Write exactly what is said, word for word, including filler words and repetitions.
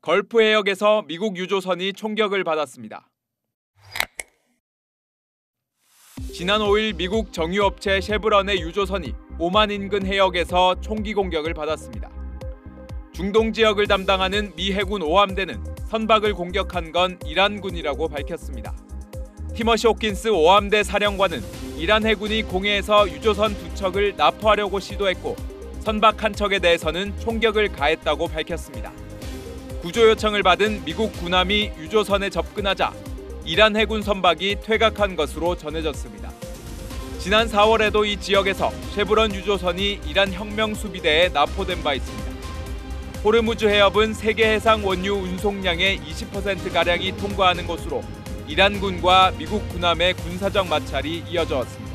걸프 해역에서 미국 유조선이 총격을 받았습니다. 지난 오일 미국 정유업체 셰브런의 유조선이 오만 인근 해역에서 총기 공격을 받았습니다. 중동 지역을 담당하는 미 해군 오함대는 선박을 공격한 건 이란군이라고 밝혔습니다. 티머시 호킨스 오함대 사령관은 이란 해군이 공해에서 유조선 두 척을 납포하려고 시도했고 선박 한 척에 대해서는 총격을 가했다고 밝혔습니다. 구조 요청을 받은 미국 군함이 유조선에 접근하자 이란 해군 선박이 퇴각한 것으로 전해졌습니다. 지난 사월에도 이 지역에서 셰브런 유조선이 이란 혁명 수비대에 납포된 바 있습니다. 호르무즈 해협은 세계 해상 원유 운송량의 이십 퍼센트가량이 통과하는 곳으로 이란군과 미국 군함의 군사적 마찰이 이어져 왔습니다.